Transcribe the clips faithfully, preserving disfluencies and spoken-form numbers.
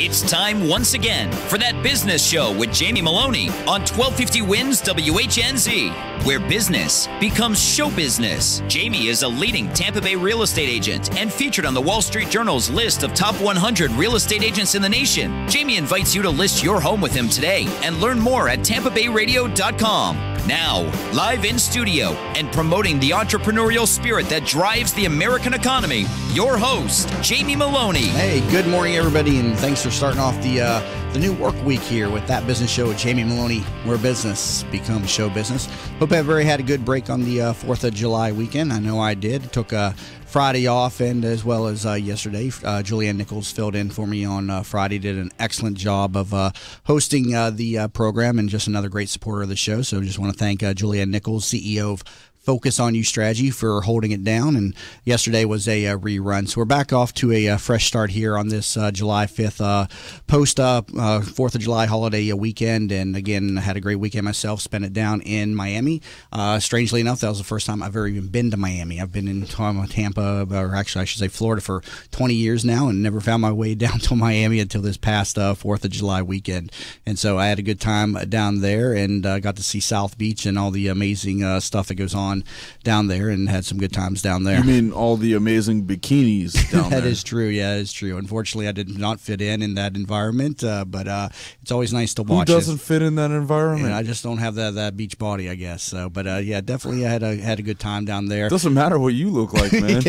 It's time once again for That Business Show with Jamie Maloney on twelve fifty Wins W H N Z, where business becomes show business. Jamie is a leading Tampa Bay real estate agent and featured on the Wall Street Journal's list of top one hundred real estate agents in the nation. Jamie invites you to list your home with him today and learn more at tampa bay radio dot com. Now, live in studio and promoting the entrepreneurial spirit that drives the American economy, your host, Jamie Maloney. Hey, good morning, everybody, and thanks for starting off the uh, the new work week here with That Business Show with Jamie Maloney, where business becomes show business. Hope everybody had a good break on the uh, fourth of July weekend. I know I did. Took a Friday off, and as well as uh, yesterday, uh, Julianne Nichols filled in for me on uh, Friday, did an excellent job of uh, hosting uh, the uh, program, and just another great supporter of the show. So just want to thank uh, Julianne Nichols, C E O of Focus on You strategy, for holding it down. And yesterday was a, a rerun, so we're back off to a, a fresh start here on this uh, July fifth uh, post uh, uh, fourth of July holiday weekend. And again, I had a great weekend myself, spent it down in Miami. Uh, strangely enough, that was the first time I've ever even been to Miami. I've been in Tampa, or actually I should say Florida, for twenty years now, and never found my way down to Miami until this past uh, fourth of July weekend. And so I had a good time down there, and uh, got to see South Beach and all the amazing uh, stuff that goes on down there, and had some good times down there. You mean all the amazing bikinis down there? That is true. Yeah, it's true. Unfortunately, I did not fit in in that environment, uh, but uh, it's always nice to watch. Who doesn't it. fit in that environment? And I just don't have that that beach body, I guess. So, but uh, yeah, definitely I had a had a good time down there. Doesn't matter what you look like, man.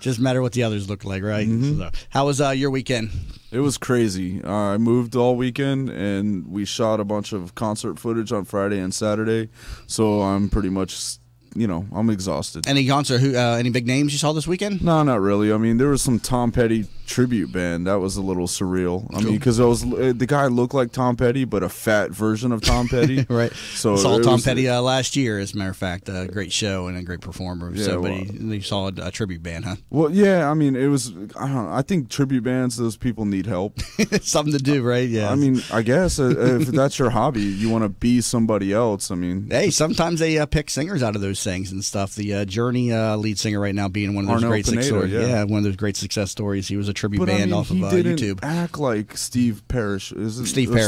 Just matter what the others look like, right? Mm-hmm. So, how was uh, your weekend? It was crazy. Uh, I moved all weekend, and we shot a bunch of concert footage on Friday and Saturday. So I'm pretty much, you know, I'm exhausted. Any concert? Who? Uh, any big names you saw this weekend? No, not really. I mean, there was some Tom Petty tribute band that was a little surreal. I mean, because I was the guy looked like Tom Petty, but a fat version of Tom Petty. Right. So saw Tom was, Petty uh, last year, as a matter of fact. A great show and a great performer. Yeah, so, well, but he, he saw a, a tribute band, huh? Well, yeah. I mean, it was. I don't know. I think tribute bands, those people need help. Something to do, right? Yeah. I mean, I guess uh, if that's your hobby, you want to be somebody else. I mean, hey, sometimes they uh, pick singers out of those things and stuff. The uh, Journey uh, lead singer right now being one of those Arnold great Pineda, stories. Yeah. yeah, one of those great success stories. He was a tribute but band I mean, off of uh, didn't YouTube. Act like Steve Perry. Steve Perry.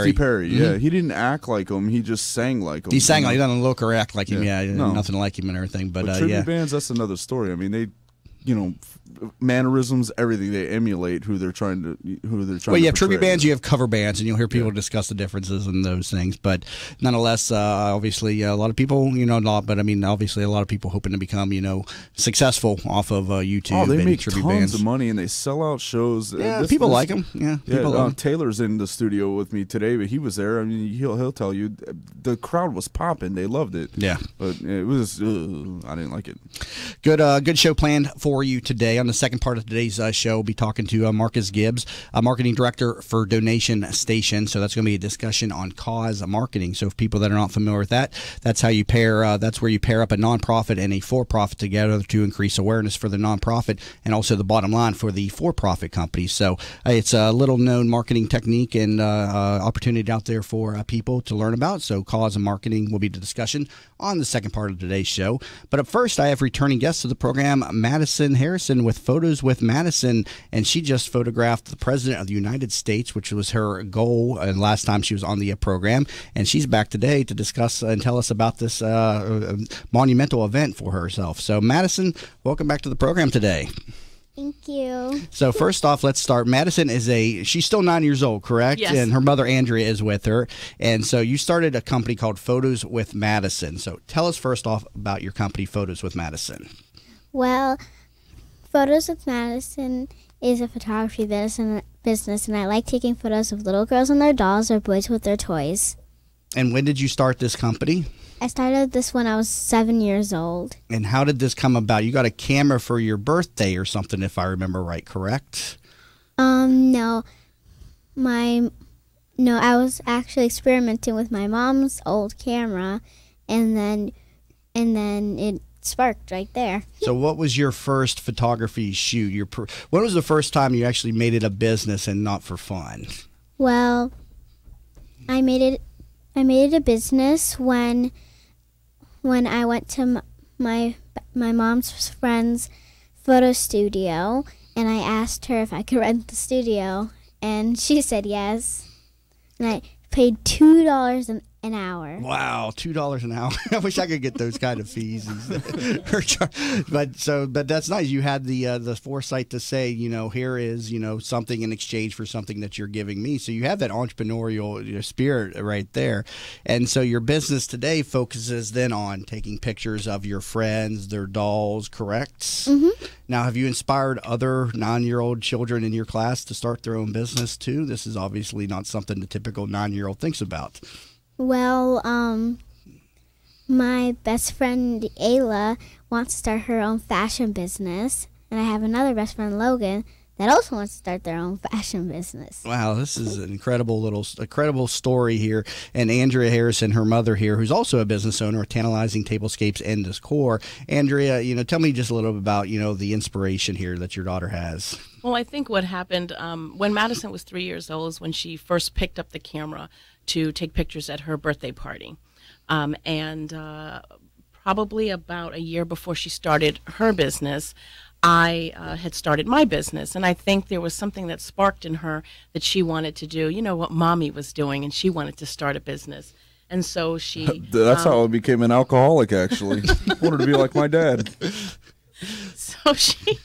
Steve Perry. Mm -hmm. Yeah, he didn't act like him. He just sang like him. He sang. Like, he doesn't look or act like him. Yeah, yeah no. nothing like him and everything. But, but uh, tribute yeah. bands, that's another story. I mean, they, you know, mannerisms, everything, they emulate who they're trying to who they're trying well, you to have portray. Tribute bands, you have cover bands, and you'll hear people yeah. discuss the differences in those things. But nonetheless, uh, obviously a lot of people, you know, not but I mean obviously a lot of people hoping to become, you know, successful off of uh, YouTube. Oh, they and make tribute tons bands. of money, and they sell out shows. Yeah, this, people this, like them. Yeah, yeah people uh, Taylor's in the studio with me today, but he was there. I mean, he'll he'll tell you the crowd was popping. They loved it. Yeah, but it was uh, I didn't like it. Good uh, good show planned for you today. On the second part of today's uh, show, we'll be talking to uh, Marcus Gibbs, a marketing director for Donation Station. So that's going to be a discussion on cause marketing. So if people that are not familiar with that, that's how you pair. Uh, that's where you pair up a nonprofit and a for-profit together to increase awareness for the nonprofit and also the bottom line for the for-profit company. So uh, it's a little-known marketing technique and uh, uh, opportunity out there for uh, people to learn about. So cause and marketing will be the discussion on the second part of today's show. But up first, I have returning guest to the program, Madison Harrison with Photos with Madison, and she just photographed the President of the United States, which was her goal and uh, last time she was on the uh, program, and she's back today to discuss and tell us about this uh, monumental event for herself. So Madison, welcome back to the program today. Thank you. So first off, let's start. Madison is a, she's still nine years old, correct? Yes. And her mother, Andrea, is with her. And so you started a company called Photos with Madison. So tell us first off about your company, Photos with Madison. Well, Photos with Madison is a photography business, and I like taking photos of little girls and their dolls or boys with their toys. And when did you start this company? I started this when I was seven years old. And how did this come about? You got a camera for your birthday or something, if I remember right, correct? Um, no. My, no, I was actually experimenting with my mom's old camera, and then, and then it sparked right there. So what was your first photography shoot? Your per when was the first time you actually made it a business and not for fun? Well, I made it I made it a business when when I went to my my mom's friend's photo studio, and I asked her if I could rent the studio, And she said yes. And I paid two dollars an hour. Wow, two dollars an hour. I wish I could get those kind of fees. but so, but that's nice. You had the uh, the foresight to say, you know, here is, you know, something in exchange for something that you're giving me. So you have that entrepreneurial, you know, spirit right there. And so your business today focuses then on taking pictures of your friends, their dolls, correct? Mm-hmm. Now, have you inspired other nine-year-old children in your class to start their own business too? This is obviously not something the typical nine-year-old thinks about. Well, um, my best friend, Ayla, wants to start her own fashion business. And I have another best friend, Logan, that also wants to start their own fashion business. Wow, this is an incredible little, incredible story here. And Andrea Harrison, her mother here, who's also a business owner of Tantalizing Tablescapes and Decor. Andrea, you know, tell me just a little bit about, you know, the inspiration here that your daughter has. Well, I think what happened um, when Madison was three years old is when she first picked up the camera to take pictures at her birthday party. Um, and uh, probably about a year before she started her business, I uh, had started my business. And I think there was something that sparked in her that she wanted to do, you know, what mommy was doing, and she wanted to start a business. And so she... That's um, how I became an alcoholic, actually. I wanted to be like my dad. So she...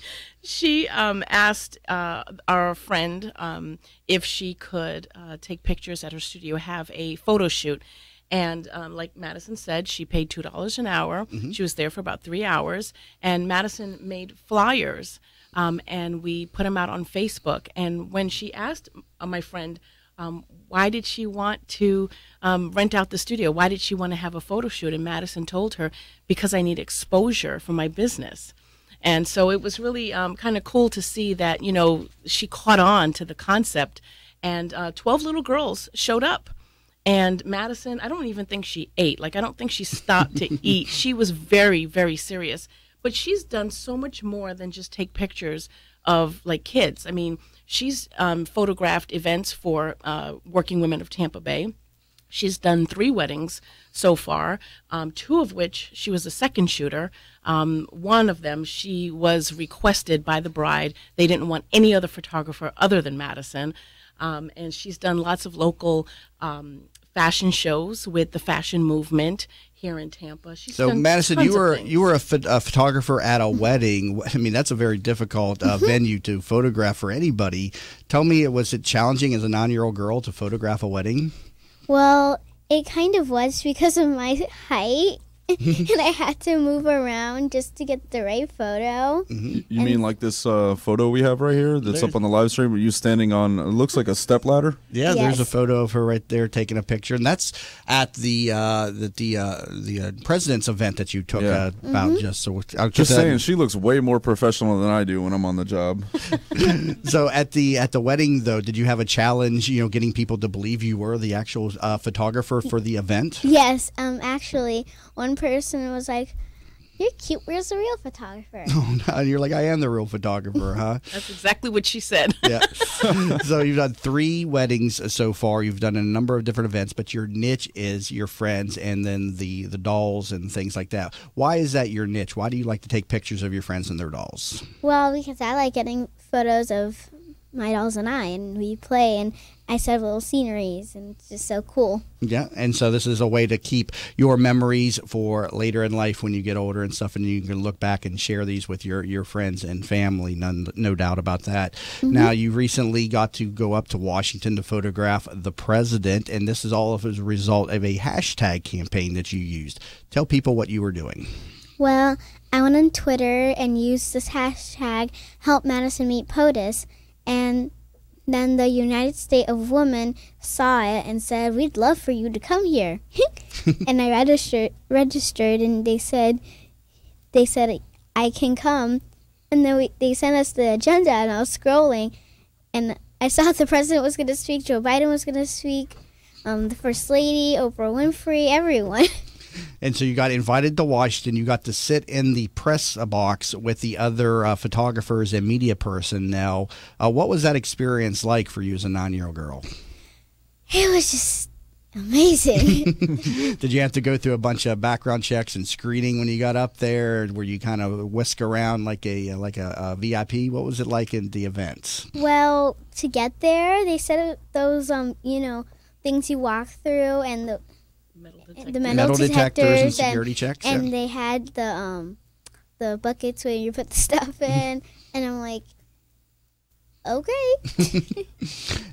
She um, asked uh, our friend um, if she could uh, take pictures at her studio, have a photo shoot. And um, like Madison said, she paid two dollars an hour. Mm-hmm. She was there for about three hours. And Madison made flyers, um, and we put them out on Facebook. And when she asked uh, my friend, um, why did she want to um, rent out the studio? Why did she want to have a photo shoot? And Madison told her, because I need exposure for my business. And so it was really um, kind of cool to see that, you know, she caught on to the concept. And uh, twelve little girls showed up. And Madison, I don't even think she ate. Like, I don't think she stopped to eat. She was very, very serious. But she's done so much more than just take pictures of, like, kids. I mean, she's um, photographed events for uh, Working Women of Tampa Bay. She's done three weddings so far, um, two of which she was a second shooter. Um, one of them, she was requested by the bride. They didn't want any other photographer other than Madison. Um, and she's done lots of local um, fashion shows with the fashion movement here in Tampa. She's so, Madison, you were you were a, ph a photographer at a wedding. I mean, that's a very difficult uh, mm-hmm. venue to photograph for anybody. Tell me, was it challenging as a nine-year-old girl to photograph a wedding? Well, it kind of was because of my height, and I had to move around just to get the right photo. Mm-hmm. You and mean like this uh, photo we have right here that's up on the live stream? Are you standing on, it looks like a stepladder? Yeah, yes. There's a photo of her right there taking a picture, and that's at the uh, the the, uh, the uh, president's event that you took yeah. uh, about mm-hmm. just so. I'll just saying, that. She looks way more professional than I do when I'm on the job. So at the at the wedding though, did you have a challenge? You know, getting people to believe you were the actual uh, photographer for the event? Yes, um, actually one. person was like, "You're cute. Where's the real photographer?" Oh, no. You're like, "I am the real photographer, huh?" That's exactly what she said. Yeah. So you've done three weddings so far. You've done a number of different events, but your niche is your friends and then the the dolls and things like that. Why is that your niche? Why do you like to take pictures of your friends and their dolls? Well, because I like getting photos of my dolls and I, and we play, and I set little sceneries, and it's just so cool. Yeah, and so this is a way to keep your memories for later in life when you get older and stuff, and you can look back and share these with your, your friends and family, none, no doubt about that. Mm-hmm. Now, you recently got to go up to Washington to photograph the president, and this is all of as a result of a hashtag campaign that you used. Tell people what you were doing. Well, I went on Twitter and used this hashtag, Help Madison Meet POTUS, and then the United States of Women saw it and said, "We'd love for you to come here." And I registered, registered, and they said, "They said I can come." And then we, they sent us the agenda, and I was scrolling, and I saw the president was going to speak, Joe Biden was going to speak, um, the First Lady, Oprah Winfrey, everyone. And so you got invited to Washington. You got to sit in the press box with the other uh, photographers and media personnel. Uh, what was that experience like for you as a nine-year-old girl? It was just Amazing. Did you have to go through a bunch of background checks and screening when you got up there? Were you kind of whisked around like a like a, a V I P? What was it like in the events? Well, to get there, they set up those um you know things you walk through and the metal detectors, the metal, metal detectors, detectors and security and, checks, and yeah. They had the um the buckets where you put the stuff in, and I'm like, okay.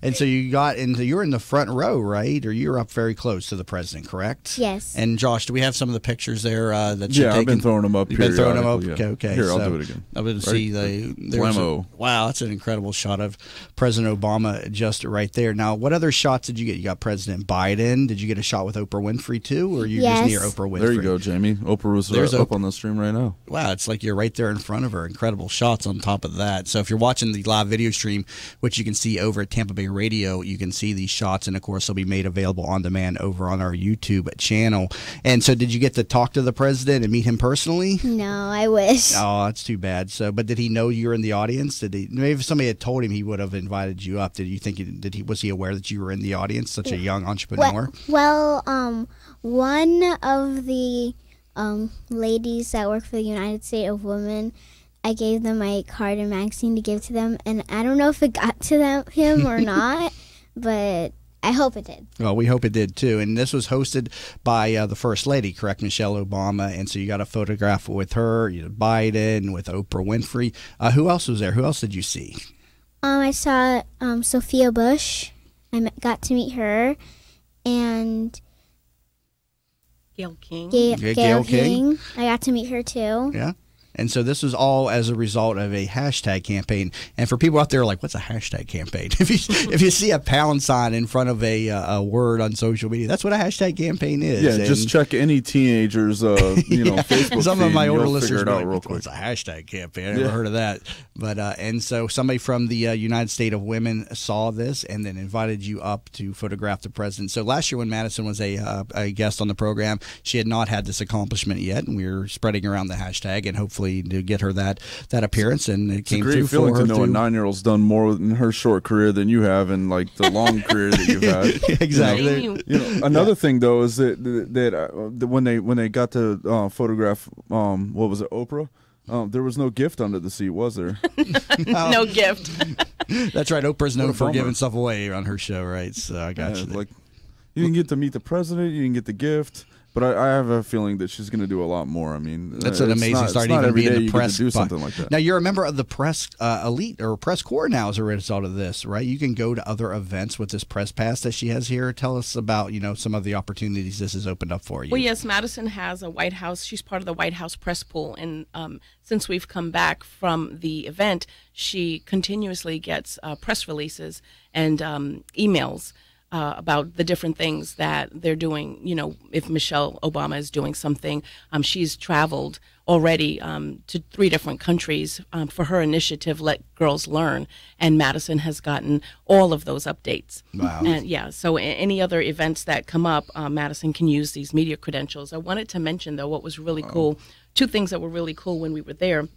And so you got into, you were in the front row, right? Or you were up very close to the president, correct? Yes. And Josh, do we have some of the pictures there uh, that you've yeah, taken? I've been throwing them up. You've been throwing them up? Yeah. Okay, okay. Here, I'll so do it again. I would see the... Blammo. Wow, that's an incredible shot of President Obama just right there. Now, what other shots did you get? You got President Biden. Did you get a shot with Oprah Winfrey, too? Or you're yes. just near Oprah Winfrey? There you go, Jamie. Oprah was There's up Oprah. on the stream right now. Wow, it's like you're right there in front of her. Incredible shots on top of that. So if you're watching the live video stream, Stream, which you can see over at Tampa Bay Radio. You can see these shots, and of course, they'll be made available on demand over on our YouTube channel. And so, did you get to talk to the president and meet him personally? No, I wish. Oh, that's too bad. So, but did he know you were in the audience? Did he? Maybe if somebody had told him, he would have invited you up. Did you think? He, did he? Was he aware that you were in the audience? Such a young entrepreneur. Well, well um, one of the um, ladies that work for the United States of Women. I gave them my card and magazine to give to them, and I don't know if it got to them, him or not, but I hope it did. Well, we hope it did, too. And this was hosted by uh, the First Lady, correct, Michelle Obama, and so you got a photograph with her, you know, Biden, with Oprah Winfrey. Uh, who else was there? Who else did you see? Um, I saw um, Sophia Bush. I met, got to meet her, and... Gail King. Gail, Gail, Gail King. King. I got to meet her, too. Yeah. And so this was all as a result of a hashtag campaign. And for people out there like, what's a hashtag campaign? If you if you see a pound sign in front of a, uh, a word on social media, that's what a hashtag campaign is. Yeah, and just check any teenager's uh, you know, yeah, Facebook. Some feed, of my older listeners know like, what's a hashtag campaign. I never yeah. heard of that. But uh, and so somebody from the uh, United States of Women saw this and then invited you up to photograph the president. So last year when Madison was a, uh, a guest on the program, she had not had this accomplishment yet, and we were spreading around the hashtag and hopefully to get her that that appearance, and it it's came a great through feeling for her to know through. A nine-year-old's done more in her short career than you have in like the long career that you've had. Exactly. You know, you know, another yeah. thing though is that that, uh, that when they when they got to uh, photograph, um, what was it, Oprah? Um, there was no gift under the seat, was there? no, no gift. That's right. Oprah's known for giving stuff away on her show, right? So I got yeah, you. Like, you didn't get to meet the president. You didn't get the gift. But I, I have a feeling that she's going to do a lot more. I mean, that's an amazing not, start. Even being in the press, do something like that. Now you're a member of the press uh, elite or press corps now as a result of this, right? You can go to other events with this press pass that she has here. Tell us about you know some of the opportunities this has opened up for you. Well, yes, Madison has a White House. She's part of the White House press pool, and um, since we've come back from the event, she continuously gets uh, press releases and um, emails. Uh, about the different things that they're doing. You know, if Michelle Obama is doing something, um, she's traveled already um, to three different countries um, for her initiative, Let Girls Learn, and Madison has gotten all of those updates. Wow. And, yeah, so any other events that come up, uh, Madison can use these media credentials. I wanted to mention, though, what was really wow. cool, two things that were really cool when we were there.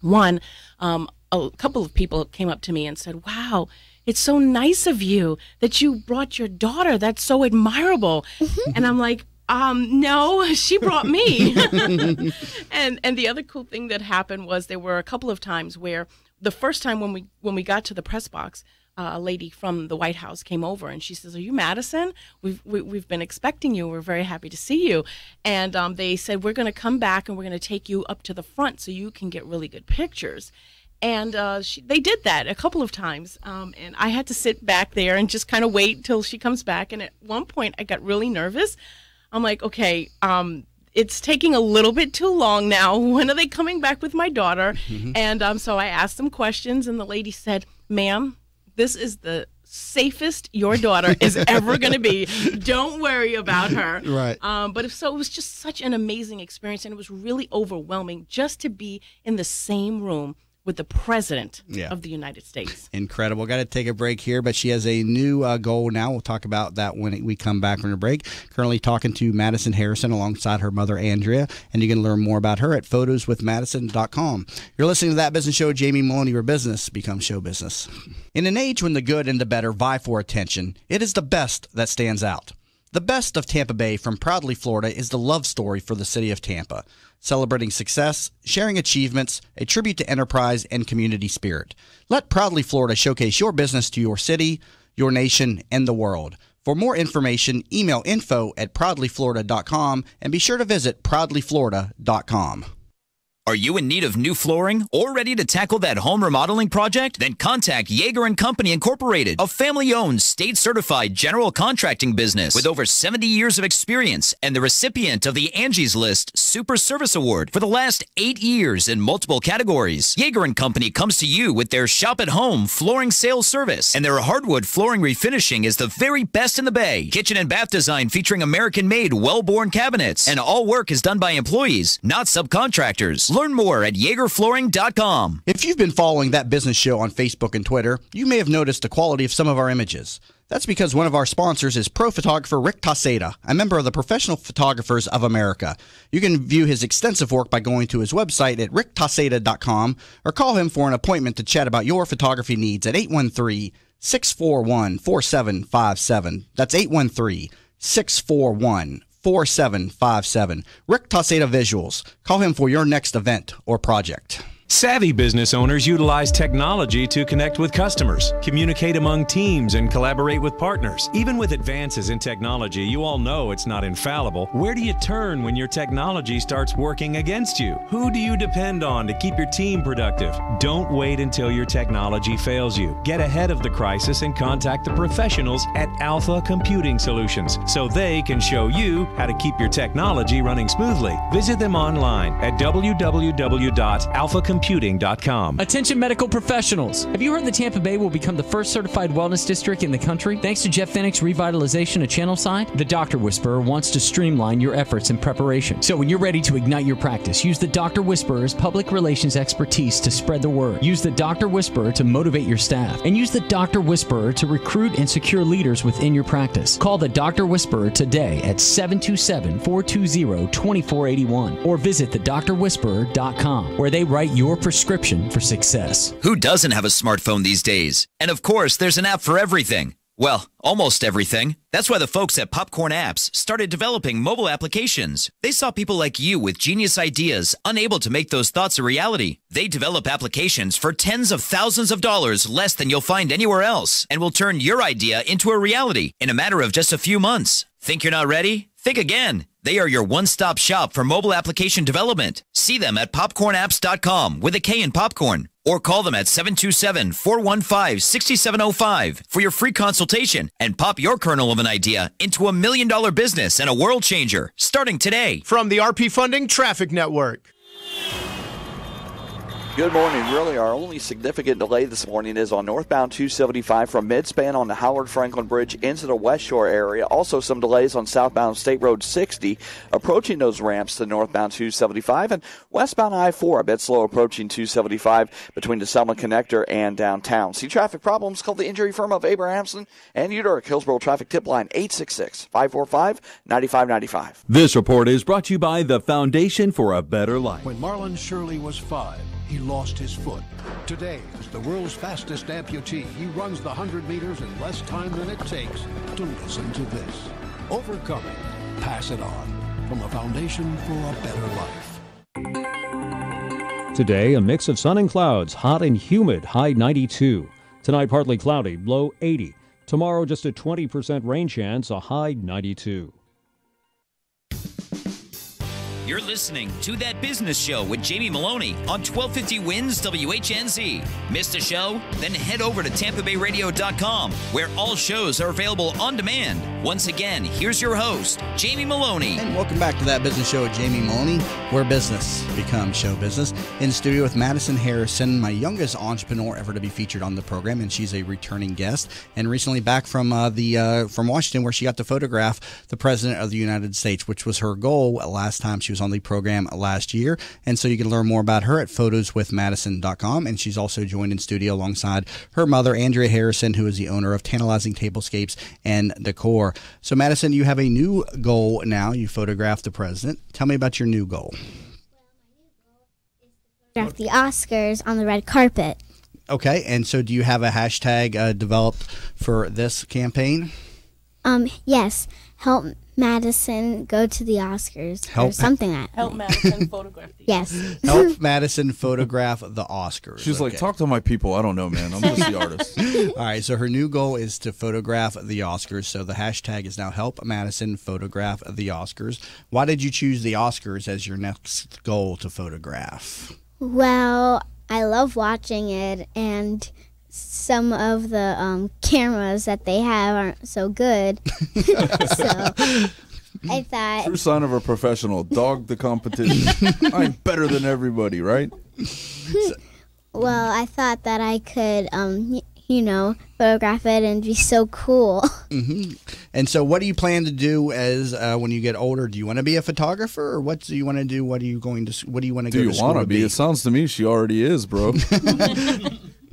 One, um, a couple of people came up to me and said, wow, it's so nice of you that you brought your daughter. That's so admirable. Mm-hmm. And I'm like, um, no, she brought me. and and the other cool thing that happened was there were a couple of times where the first time when we when we got to the press box, uh, a lady from the White House came over and she says, "Are you Madison? We've we, we've been expecting you. We're very happy to see you." And um, they said, "We're going to come back and we're going to take you up to the front so you can get really good pictures." And uh, she, they did that a couple of times, um, and I had to sit back there and just kind of wait till she comes back. And at one point, I got really nervous. I'm like, okay, um, it's taking a little bit too long now. When are they coming back with my daughter? Mm-hmm. And um, so I asked them questions, and the lady said, "Ma'am, this is the safest your daughter is ever going to be. Don't worry about her." Right. Um, but if so, it was just such an amazing experience, and it was really overwhelming just to be in the same room with the president yeah. of the United States. Incredible. Got to take a break here, but she has a new uh, goal now. We'll talk about that when we come back from the break. Currently talking to Madison Harrison alongside her mother, Andrea, and you can learn more about her at photos with madison dot com. You're listening to That Business Show. Jamie Maloney, where business becomes show business. In an age when the good and the better vie for attention, it is the best that stands out. The best of Tampa Bay from Proudly Florida is the love story for the city of Tampa, celebrating success, sharing achievements, a tribute to enterprise and community spirit. Let Proudly Florida showcase your business to your city, your nation, and the world. For more information, email info at proudly florida dot com and be sure to visit proudly florida dot com. Are you in need of new flooring or ready to tackle that home remodeling project? Then contact Jaeger and Company Incorporated, a family-owned, state-certified general contracting business with over seventy years of experience and the recipient of the Angie's List Super Service Award for the last eight years in multiple categories. Jaeger and Company comes to you with their shop-at-home flooring sales service, and their hardwood flooring refinishing is the very best in the Bay. Kitchen and bath design featuring American-made, well-borne cabinets, and all work is done by employees, not subcontractors. Learn more at jaeger flooring dot com. If you've been following That Business Show on Facebook and Twitter, you may have noticed the quality of some of our images. That's because one of our sponsors is pro photographer Rick Taceda, a member of the Professional Photographers of America. You can view his extensive work by going to his website at rick taceda dot com or call him for an appointment to chat about your photography needs at eight one three, six four one, four seven five seven. That's eight one three, six four one, four seven five seven. four seven five seven. Rick Taceda Visuals. Call him for your next event or project. Savvy business owners utilize technology to connect with customers, communicate among teams, and collaborate with partners. Even with advances in technology, you all know it's not infallible. Where do you turn when your technology starts working against you? Who do you depend on to keep your team productive? Don't wait until your technology fails you. Get ahead of the crisis and contact the professionals at Alpha Computing Solutions so they can show you how to keep your technology running smoothly. Visit them online at w w w dot alpha computing dot com. Attention medical professionals. Have you heard that Tampa Bay will become the first certified wellness district in the country? Thanks to Jeff Fennick's revitalization of Channelside, the Doctor Whisperer wants to streamline your efforts in preparation. So when you're ready to ignite your practice, use the Doctor Whisperer's public relations expertise to spread the word. Use the Doctor Whisperer to motivate your staff. And use the Doctor Whisperer to recruit and secure leaders within your practice. Call the Doctor Whisperer today at seven two seven, four two zero, two four eight one or visit the doctor whisperer dot com, where they write your Your prescription for success. Who doesn't have a smartphone these days? And of course, there's an app for everything. Well, almost everything. That's why the folks at Popcorn Apps started developing mobile applications. They saw people like you with genius ideas, unable to make those thoughts a reality. They develop applications for tens of thousands of dollars less than you'll find anywhere else, and will turn your idea into a reality in a matter of just a few months. Think you're not ready? Think again. They are your one-stop shop for mobile application development. See them at popcorn apps dot com with a K in popcorn, or call them at seven two seven, four one five, six seven zero five for your free consultation and pop your kernel of an idea into a million-dollar business and a world changer starting today. From the R P Funding Traffic Network. Good morning. Really, our only significant delay this morning is on northbound two seventy-five from midspan on the Howard Franklin Bridge into the West Shore area. Also, some delays on southbound State Road sixty approaching those ramps to northbound two seventy-five, and westbound I four a bit slow approaching two seventy-five between the Selma Connector and downtown. See traffic problems? Call the injury firm of Abrahamson and Uderk. Hillsborough Traffic Tip Line eight six six, five four five, nine five nine five. This report is brought to you by the Foundation for a Better Life. When Marlon Shirley was five, he lost his foot. Today, as the world's fastest amputee, he runs the one hundred meters in less time than it takes. To listen to this. Overcoming. Pass it on. From the Foundation for a Better Life. Today, a mix of sun and clouds, hot and humid, high ninety-two. Tonight, partly cloudy, low eighty. Tomorrow, just a twenty percent rain chance, a high ninety-two. You're listening to That Business Show with Jamie Maloney on twelve fifty Wins W H N Z. Missed a show? Then head over to tampa bay radio dot com, where all shows are available on demand. Once again, here's your host, Jamie Maloney. And welcome back to That Business Show with Jamie Maloney, where business becomes show business. In studio with Madison Harrison, my youngest entrepreneur ever to be featured on the program, and she's a returning guest. And recently back from uh, the uh, from Washington, where she got to photograph the President of the United States, which was her goal last time she was on the program last year. And so you can learn more about her at photos with madison dot com. And she's also joined in studio alongside her mother, Andrea Harrison, who is the owner of Tantalizing Tablescapes and Decor. So Madison, you have a new goal now. You photographed the president. Tell me about your new goal. Well, my new goal is to photograph the Oscars on the red carpet. Okay. And so do you have a hashtag uh, developed for this campaign? Um, yes. help Madison go to the Oscars help, or something like that. Help Madison photograph the Yes. Help Madison photograph the Oscars. She's okay. like, talk to my people. I don't know, man. I'm just the artist. All right, so her new goal is to photograph the Oscars. So the hashtag is now help Madison photograph the Oscars. Why did you choose the Oscars as your next goal to photograph? Well, I love watching it, and some of the um, cameras that they have aren't so good. So I thought... True sign of a professional. Dog the competition. I'm better than everybody, right? So. Well, I thought that I could, um, you know, photograph it and be so cool. Mm-hmm. And so what do you plan to do as uh, when you get older? Do you want to be a photographer, or what do you want to do? What are you going to... What do you want to do? Do you want to be? It sounds to me she already is, bro.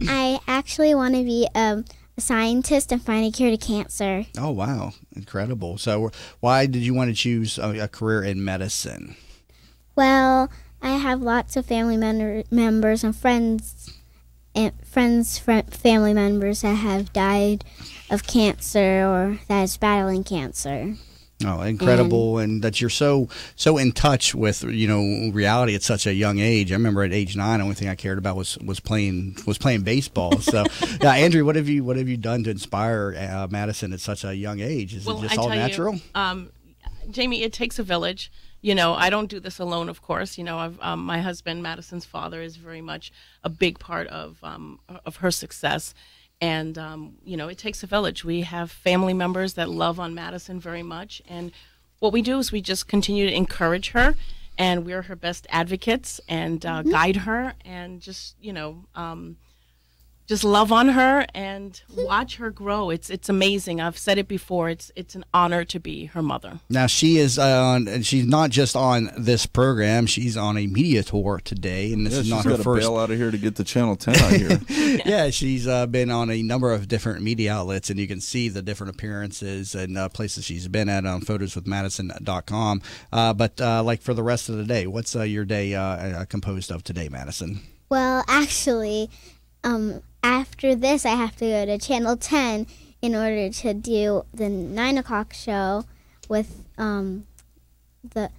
I actually want to be um, a scientist and find a cure to cancer. Oh, wow. Incredible. So why did you want to choose a, a career in medicine? Well, I have lots of family mem members and friends and friends, fr family members that have died of cancer or that is battling cancer. Oh, incredible. And, and that you're so so in touch with, you know, reality at such a young age. I remember at age nine, the only thing I cared about was was playing was playing baseball. So, yeah, Andrea, what have you what have you done to inspire uh, Madison at such a young age? Is well, it just I all natural? You, um, Jamie, it takes a village. You know, I don't do this alone, of course. You know, I've, um, my husband, Madison's father, is very much a big part of um, of her success. And, um, you know, it takes a village. We have family members that love on Madison very much. And what we do is we just continue to encourage her. And we're her best advocates and uh, mm-hmm. guide her and just, you know, um, just love on her and watch her grow. It's it's amazing. I've said it before. It's it's an honor to be her mother. Now, she is on, and she's not just on this program. She's on a media tour today. And this yeah, is not her first. She's got to bail out of here to get to Channel ten out here. Yeah, she's uh, been on a number of different media outlets, and you can see the different appearances and uh, places she's been at on photos with madison dot com. Uh, but uh, like for the rest of the day, what's uh, your day uh, composed of today, Madison? Well, actually, um, after this, I have to go to Channel ten in order to do the nine o'clock show with um, the...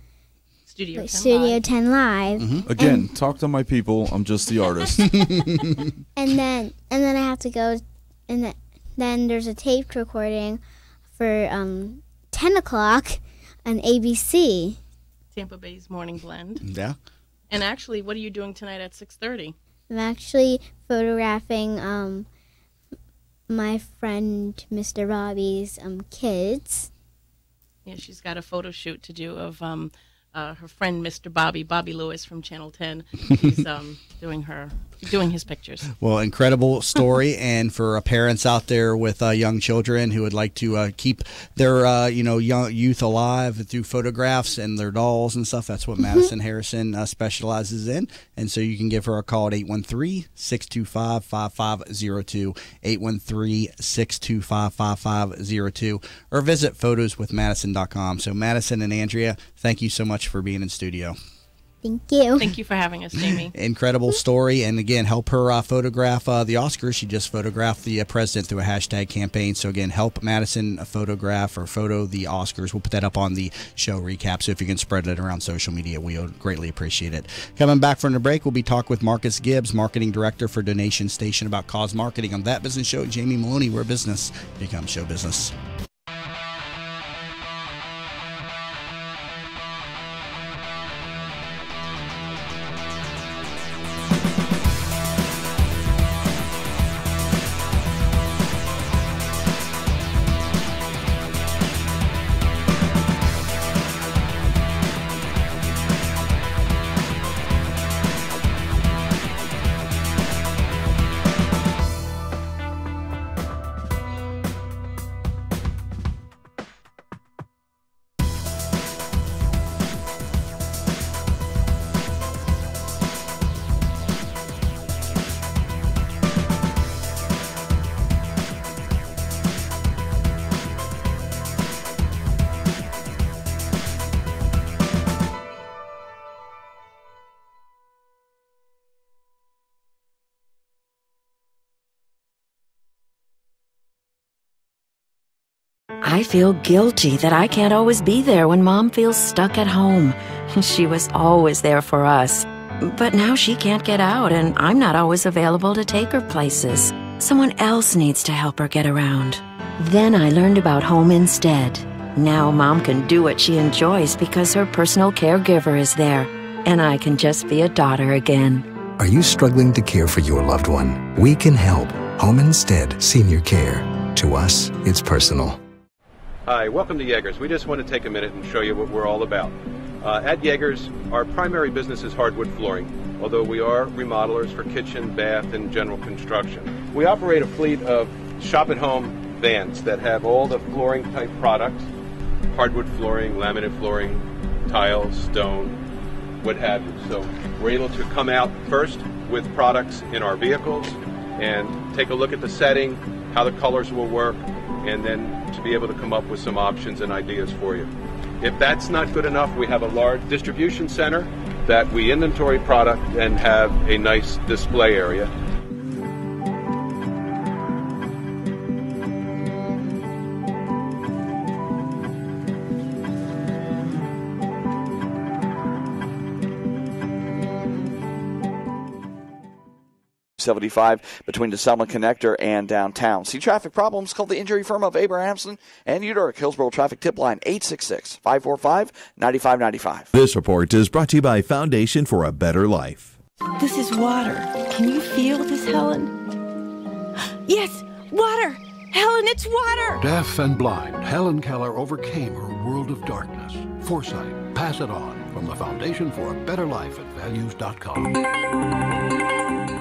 Studio ten Studio ten Live. Mm-hmm. Again, and, talk to my people. I'm just the artist. and then, and then I have to go, and the, then there's a taped recording for um, ten o'clock on A B C. Tampa Bay's Morning Blend. Yeah. And actually, what are you doing tonight at six thirty? I'm actually photographing um, my friend Mister Robbie's um, kids. Yeah, she's got a photo shoot to do of... Um, Uh, her friend, Mister Bobby, Bobby Lewis from Channel ten, he's um, doing her, doing his pictures. Well, incredible story, and for uh, parents out there with uh, young children who would like to uh, keep their, uh, you know, young youth alive through photographs and their dolls and stuff. That's what Madison Harrison uh, specializes in, and so you can give her a call at eight one three, six two five, five five zero two, eight one three, six two five, five five zero two, or visit photos with madison dot com. So Madison and Andrea, thank you so much for being in studio. Thank you. Thank you for having us, Jamie. Incredible story. And again, help her uh, photograph uh, the Oscars. She just photographed the uh, president through a hashtag campaign. So again, help Madison photograph or photo the Oscars. We'll put that up on the show recap. So if you can spread it around social media, we would greatly appreciate it. Coming back from the break, we'll be talking with Marcus Gibbs, marketing director for Donation Station, about cause marketing on That Business Show. Jamie Maloney, where business becomes show business. I feel guilty that I can't always be there when Mom feels stuck at home. She was always there for us. But now she can't get out, and I'm not always available to take her places. Someone else needs to help her get around. Then I learned about Home Instead. Now Mom can do what she enjoys because her personal caregiver is there, and I can just be a daughter again. Are you struggling to care for your loved one? We can help. Home Instead Senior Care. To us, it's personal. Hi, welcome to Jaegers. We just want to take a minute and show you what we're all about. Uh, at Jaegers, our primary business is hardwood flooring, although we are remodelers for kitchen, bath, and general construction. We operate a fleet of shop-at-home vans that have all the flooring-type products, hardwood flooring, laminate flooring, tiles, stone, what have you. So we're able to come out first with products in our vehicles and take a look at the setting, how the colors will work, and then to be able to come up with some options and ideas for you. If that's not good enough, we have a large distribution center that we inventory product and have a nice display area. seventy-five between the Selma Connector and downtown. See traffic problems? Call the injury firm of Abrahamson and Uderick. Hillsborough Traffic Tip Line eight six six, five four five, nine five nine five. This report is brought to you by Foundation for a Better Life. This is water. Can you feel this, Helen? Yes, water! Helen, it's water! Deaf and blind, Helen Keller overcame her world of darkness. Foresight, pass it on. From the Foundation for a Better Life at values dot com.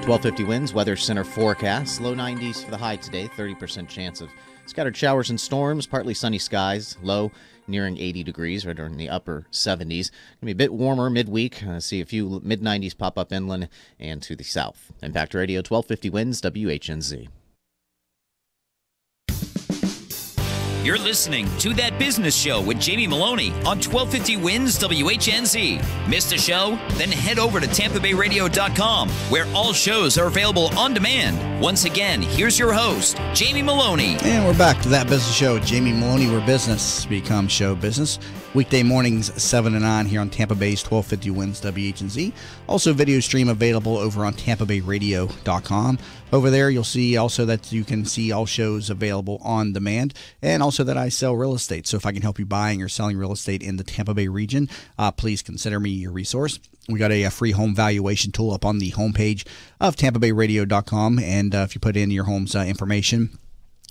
twelve fifty winds, Weather Center forecast. Low nineties for the high today, thirty percent chance of scattered showers and storms, partly sunny skies, low nearing eighty degrees, right in the upper seventies. Going to be a bit warmer midweek. Uh, see a few mid nineties pop up inland and to the south. Impact Radio, twelve fifty winds, W H N Z. You're listening to That Business Show with Jamie Maloney on twelve fifty Wins W H N Z. Missed a show? Then head over to Tampa Bay Radio dot com, where all shows are available on demand. Once again, here's your host, Jamie Maloney. And we're back to That Business Show with Jamie Maloney, where business becomes show business. Weekday mornings, seven to nine here on Tampa Bay's twelve fifty Wins W H N Z. Also, video stream available over on Tampa Bay Radio dot com. Over there, you'll see also that you can see all shows available on demand, and also that I sell real estate. So if I can help you buying or selling real estate in the Tampa Bay region, uh, please consider me your resource. We got a, a free home valuation tool up on the homepage of Tampa Bay Radio dot com, and uh, if you put in your home's uh, information,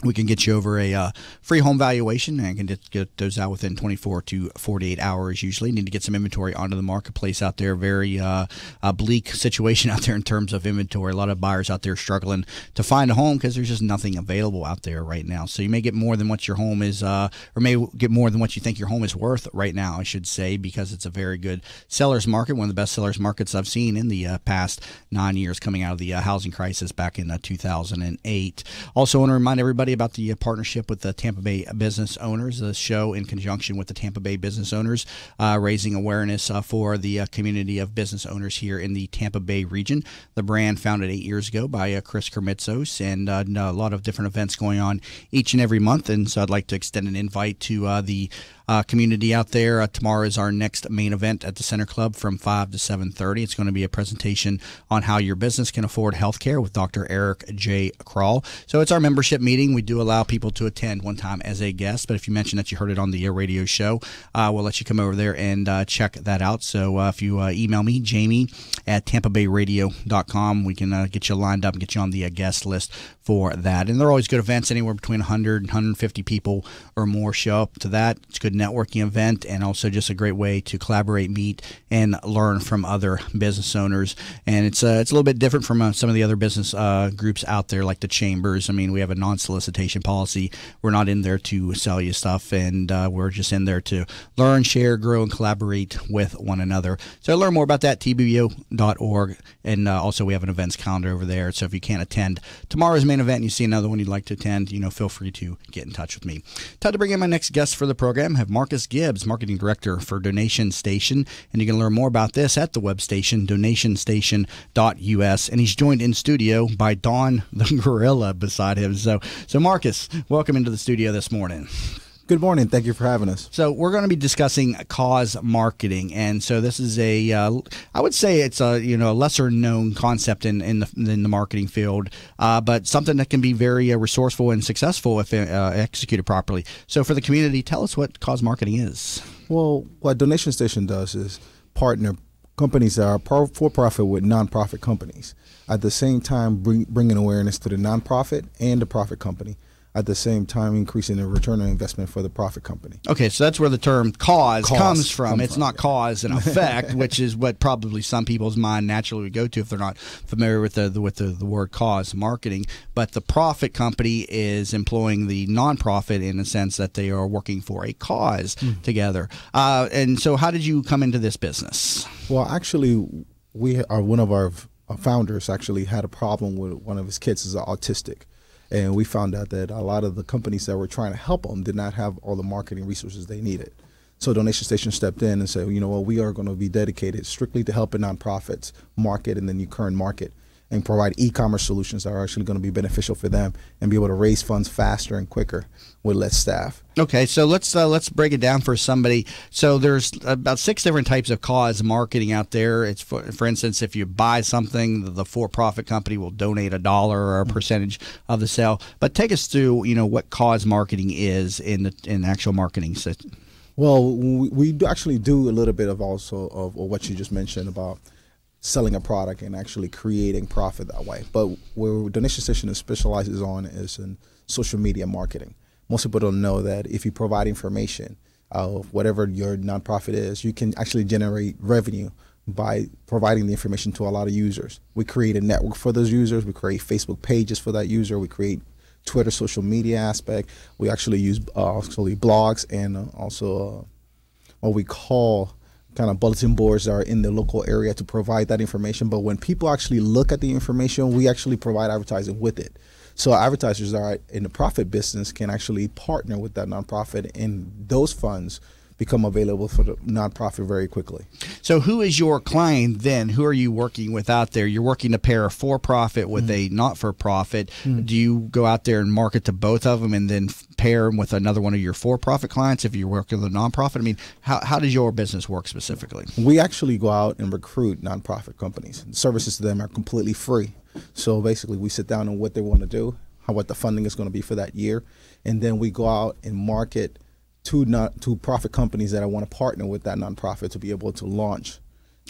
we can get you over a uh, free home valuation and can get those out within twenty-four to forty-eight hours usually. Need to get some inventory onto the marketplace out there. Very uh, a bleak situation out there in terms of inventory. A lot of buyers out there struggling to find a home because there's just nothing available out there right now. So you may get more than what your home is uh, or may get more than what you think your home is worth right now, I should say, because it's a very good seller's market, one of the best seller's markets I've seen in the uh, past nine years coming out of the uh, housing crisis back in uh, two thousand eight. Also want to remind everybody about the uh, partnership with the Tampa Bay Business Owners, the show in conjunction with the Tampa Bay Business Owners, uh, raising awareness uh, for the uh, community of business owners here in the Tampa Bay region. The brand founded eight years ago by uh, Chris Kermitzos, and uh, a lot of different events going on each and every month. And so I'd like to extend an invite to uh, the Uh, community out there. Uh, tomorrow is our next main event at the Center Club from five to seven thirty. It's going to be a presentation on how your business can afford health care with Doctor Eric J. Kroll. So it's our membership meeting. We do allow people to attend one time as a guest, but if you mention that you heard it on the radio show, uh, we'll let you come over there and uh, check that out. So uh, if you uh, email me, Jamie at Tampa Bay Radio dot com, we can uh, get you lined up and get you on the uh, guest list for that. And they're always good events. Anywhere between one hundred and one hundred fifty people or more show up to that. It's good networking event, and also just a great way to collaborate, meet, and learn from other business owners. And it's uh, it's a little bit different from uh, some of the other business uh, groups out there, like the chambers. I mean, we have a non-solicitation policy. We're not in there to sell you stuff, and uh, we're just in there to learn, share, grow, and collaborate with one another. So learn more about that, T B O dot org, and uh, also we have an events calendar over there. So if you can't attend tomorrow's main event and you see another one you'd like to attend, you know, feel free to get in touch with me. Time to bring in my next guest for the program. Marcus Gibbs, Marketing Director for Donation Station, and you can learn more about this at the web station, donation station dot U S, and he's joined in studio by Don the Gorilla beside him. So, so Marcus, welcome into the studio this morning. Good morning. Thank you for having us. So we're going to be discussing cause marketing, and so this is a, uh, I would say it's a you know a lesser known concept in in the, in the marketing field, uh, but something that can be very uh, resourceful and successful if uh, executed properly. So for the community, tell us what cause marketing is. Well, what Donation Station does is partner companies that are for profit with nonprofit companies. At the same time, bring, bringing awareness to the nonprofit and the profit company. At the same time, increasing the return on investment for the profit company. Okay, so that's where the term cause, cause comes from. Come it's from, not yeah. cause and effect, which is what probably some people's mind naturally would go to if they're not familiar with the, the with the, the word cause marketing. But the profit company is employing the nonprofit in the sense that they are working for a cause mm. together. Uh, and so, how did you come into this business? Well, actually, we are one of our founders actually had a problem with one of his kids is autistic. And we found out that a lot of the companies that were trying to help them did not have all the marketing resources they needed. So Donation Station stepped in and said, you know what, well, we are going to be dedicated strictly to helping nonprofits market in the new current market and provide e-commerce solutions that are actually going to be beneficial for them and be able to raise funds faster and quicker with less staff. Okay, so let's uh, let's break it down for somebody. So there's about six different types of cause marketing out there. It's for, for instance, if you buy something, the for-profit company will donate a dollar or a percentage of the sale. But take us through, you know, what cause marketing is in the in actual marketing system. Well, we actually do a little bit of also of what you just mentioned about selling a product and actually creating profit that way. But where Donation Station specializes on is in social media marketing. Most people don't know that if you provide information of whatever your nonprofit is, you can actually generate revenue by providing the information to a lot of users. We create a network for those users. We create Facebook pages for that user. We create Twitter social media aspect. We actually use uh, actually blogs and uh, also uh, what we call kind of bulletin boards that are in the local area to provide that information. But when people actually look at the information, we actually provide advertising with it. So advertisers that are in the profit business can actually partner with that nonprofit, and those funds become available for the nonprofit very quickly. So who is your client then? Who are you working with out there? You're working to pair a for-profit with mm. a not-for-profit. Mm. Do you go out there and market to both of them and then pair them with another one of your for-profit clients if you're working with a nonprofit? I mean, how, how does your business work specifically? We actually go out and recruit nonprofit companies. The services to them are completely free. So basically we sit down on what they want to do, how, what the funding is going to be for that year, and then we go out and market Two not two profit companies that I want to partner with that nonprofit to be able to launch.